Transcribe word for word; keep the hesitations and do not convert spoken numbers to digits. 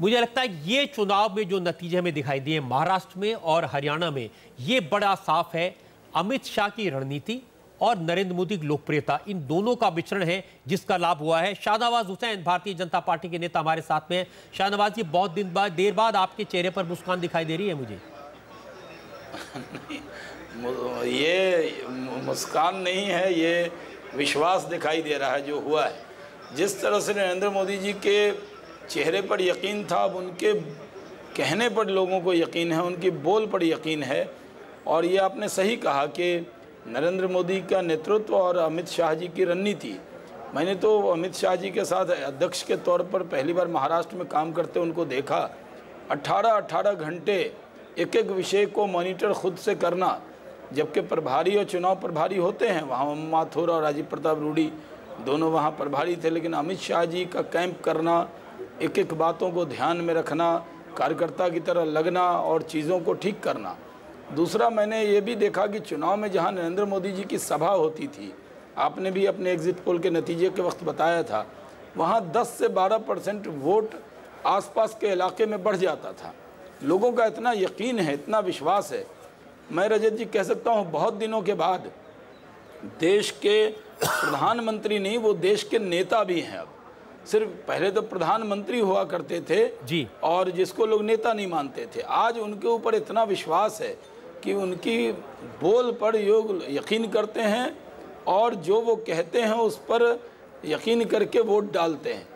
मुझे लगता है ये चुनाव में जो नतीजे हमें दिखाई दिए महाराष्ट्र में और हरियाणा में, ये बड़ा साफ है अमित शाह की रणनीति और नरेंद्र मोदी की लोकप्रियता, इन दोनों का मिश्रण है जिसका लाभ हुआ है। शाहनवाज हुसैन, भारतीय जनता पार्टी के नेता, हमारे साथ में हैं। शाहनवाज जी, बहुत दिन बाद देर बाद आपके चेहरे पर मुस्कान दिखाई दे रही है मुझे। ये मुस्कान नहीं है, ये विश्वास दिखाई दे रहा है जो हुआ है। जिस तरह से नरेंद्र मोदी जी के चेहरे पर यकीन था, अब उनके कहने पर लोगों को यकीन है, उनके बोल पर यकीन है। और ये आपने सही कहा कि नरेंद्र मोदी का नेतृत्व और अमित शाह जी की रणनीति, मैंने तो अमित शाह जी के साथ अध्यक्ष के तौर पर पहली बार महाराष्ट्र में काम करते उनको देखा। अठारह अठारह घंटे एक एक विषय को मॉनिटर खुद से करना, जबकि प्रभारी और चुनाव प्रभारी होते हैं, वहाँ ममता ठोर और राजीव प्रताप रूढ़ी दोनों वहाँ प्रभारी थे, लेकिन अमित शाह जी का कैंप करना, एक एक बातों को ध्यान में रखना, कार्यकर्ता की तरह लगना और चीज़ों को ठीक करना। दूसरा, मैंने ये भी देखा कि चुनाव में जहाँ नरेंद्र मोदी जी की सभा होती थी, आपने भी अपने एग्जिट पोल के नतीजे के वक्त बताया था, वहाँ दस से बारह परसेंट वोट आसपास के इलाके में बढ़ जाता था। लोगों का इतना यकीन है, इतना विश्वास है। मैं रजत जी कह सकता हूँ बहुत दिनों के बाद देश के प्रधानमंत्री नहीं, वो देश के नेता भी हैं अब। सिर्फ पहले तो प्रधानमंत्री हुआ करते थे जी, और जिसको लोग नेता नहीं मानते थे, आज उनके ऊपर इतना विश्वास है कि उनकी बोल पर योग यकीन करते हैं और जो वो कहते हैं उस पर यकीन करके वोट डालते हैं।